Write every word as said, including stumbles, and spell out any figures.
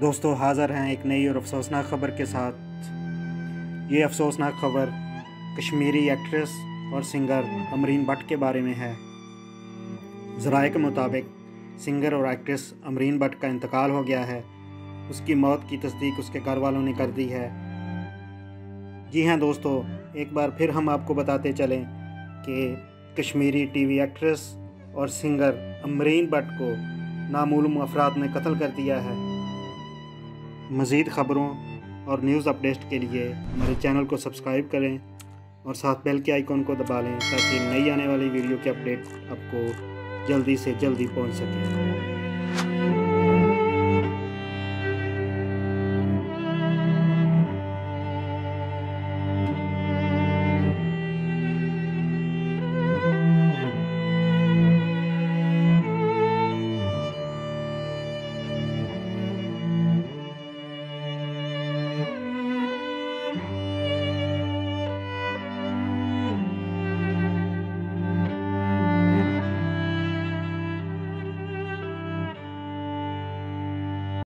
दोस्तों हाज़र हैं एक नई और अफसोसनाक ख़बर के साथ। ये अफसोसनाक ख़बर कश्मीरी एक्ट्रेस और सिंगर अमरीन भट्ट के बारे में है। ज़राए के मुताबिक सिंगर और एक्ट्रेस अमरीन भट्ट का इंतकाल हो गया है। उसकी मौत की तस्दीक उसके घर वालों ने कर दी है। जी हां दोस्तों, एक बार फिर हम आपको बताते चलें कि कश्मीरी टीवी एक्ट्रेस और सिंगर अमरीन भट्ट को नामूलूम अफराद ने कत्ल कर दिया है। मज़ीद ख़बरों और न्यूज़ अपडेट के लिए हमारे चैनल को सब्सक्राइब करें और साथ बेल के आइकॉन को दबा लें ताकि नई आने वाली वीडियो की अपडेट आपको जल्दी से जल्दी पहुंच सके।